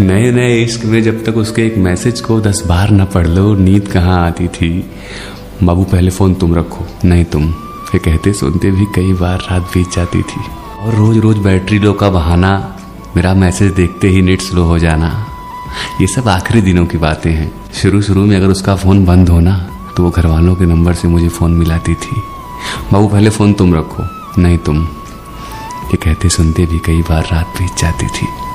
नए नए इश्क में जब तक उसके एक मैसेज को 10 बार न पढ़ लो नींद कहाँ आती थी। बाबू पहले फ़ोन तुम रखो, नहीं तुम, फिर कहते सुनते भी कई बार रात बीत जाती थी। और रोज़ रोज़ बैटरी लो का बहाना, मेरा मैसेज देखते ही नेट स्लो हो जाना, ये सब आखिरी दिनों की बातें हैं। शुरू में अगर उसका फ़ोन बंद होना तो वो घर वालों के नंबर से मुझे फ़ोन मिलाती थी। बाबू पहले फ़ोन तुम रखो, नहीं तुम, ये कहते सुनते भी कई बार रात बीत जाती थी।